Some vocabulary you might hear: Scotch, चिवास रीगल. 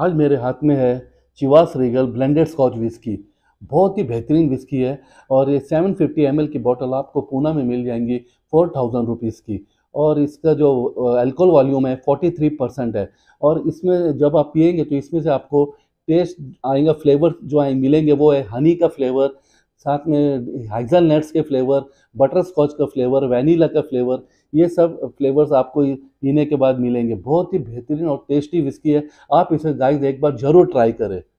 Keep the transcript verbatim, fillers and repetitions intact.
आज मेरे हाथ में है चिवास रीगल blended scotch whisky, बहुत ही बेहतरीन विस्की है और ये सात सौ पचास एम एल की बोतल आपको पूना में मिल जाएंगी फोर थाउजेंड रुपीज़ की। और इसका जो अल्कोहल वॉल्यूम है तैंतालीस परसेंट है और इसमें जब आप पियेंगे तो इसमें से आपको टेस्ट आएगा, फ्लेवर जो आए मिलेंगे वो है हनी का फ्लेवर, साथ में हाइजल नट्स के फ्लेवर, बटर स्कॉच का फ्लेवर, वैनिला का फ्लेवर, ये सब फ्लेवर्स आपको पीने के बाद मिलेंगे। बहुत ही बेहतरीन और टेस्टी विस्की है, आप इसे गाइस एक बार ज़रूर ट्राई करें।